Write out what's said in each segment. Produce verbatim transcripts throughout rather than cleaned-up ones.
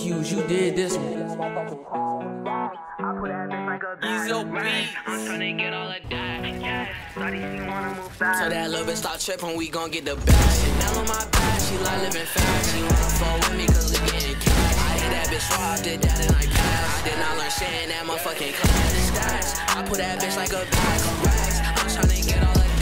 Hughes, you did this one. Ezo beats. I'm tryna get all of that. So that love and stop trippin', we gon' get the bag. She down on my back, she like living fast. She wanna fuck with me cause we getting cash. I hit that bitch raw, I did that and I passed. I did not learn shit in that motherfucking class. Stacks, I put that bitch like a bag of racks. I'm tryna get all of that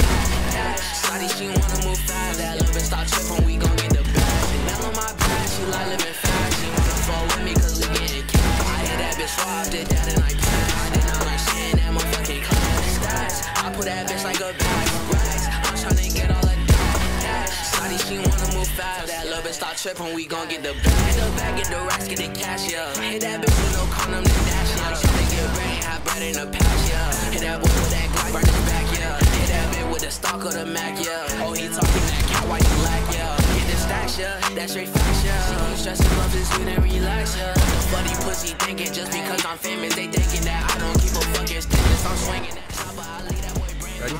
cash. Slotty, she wanna move fast. That love and stop trippin', we gon' get the bag. She down on my back, she like living fast. She wanna fuck with me cause we getting cash. I hit that bitch raw, I did that and I passed. I did not learn shit in that motherfucking class. I put that bitch like a bag of racks. I'm tryna get all that cash. Shawty, she wanna move fast. That love and stop trippin', we gon' get the bag. Get the bag, get the racks, get the cash, yeah. Hit that bitch with no condom, then dash, yeah. Tryna get brain, hot bread in a patch, yeah. Hit that boy with that Glock, burn his back, yeah. Hit that bitch with the stock of the Mac, yeah. Oh, he talking that cat, why you lack, yeah. Get the stacks, yeah, that's straight facts, yeah. She gon' stress him up, just sweet and relax, yeah. What the bloody pussy thinkin'? Just because I'm famous, they thinkin' that I don't give a fuckin' stimulus. I'm swingin' that. My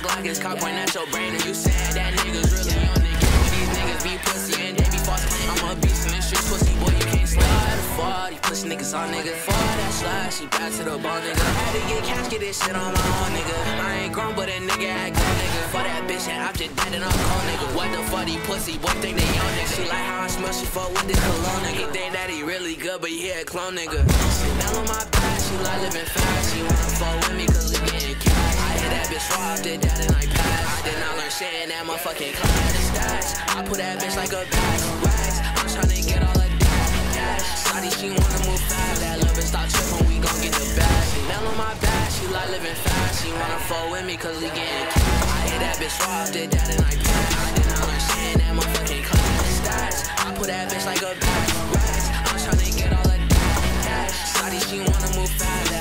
Glock is cocked when that's your brain. And you said that niggas really on the game. But these niggas be pussy and they be false. I'm a beast in the streets, pussy boy, you can't slide. Forty pussy niggas on nigga. For that slide, she back to the ball, nigga. Had to get cash, get this shit on my own, nigga. I ain't grown, but a nigga act good, nigga. For that bitch, and I'm just dead and I'm cold, nigga. What the forty pussy boy think they on, nigga? She like how I smell, she fuck with this cologne, nigga. He think that he really good, but he a clone, nigga. Sit down on my back. She like living fast, she wanna fuck with me cause we getting cash. I hit that bitch raw, I did that and I passed. I did not learn shit in that motherfucking class. Stacks, I put that bitch like a bag of racks. I'm tryna get all of that cash. Shawty, she wanna move fast. That love and stop trippin', we gon' get the bag. She down on my back, she like living fast. She wanna fuck with me cause we getting cash. I hit that bitch raw, I did that and I passed. I did not learn shit in that motherfucking class. Stacks, I put that bitch like a bag of racks. I'm tryna get all of that cash. Shawty, she wanna move fast.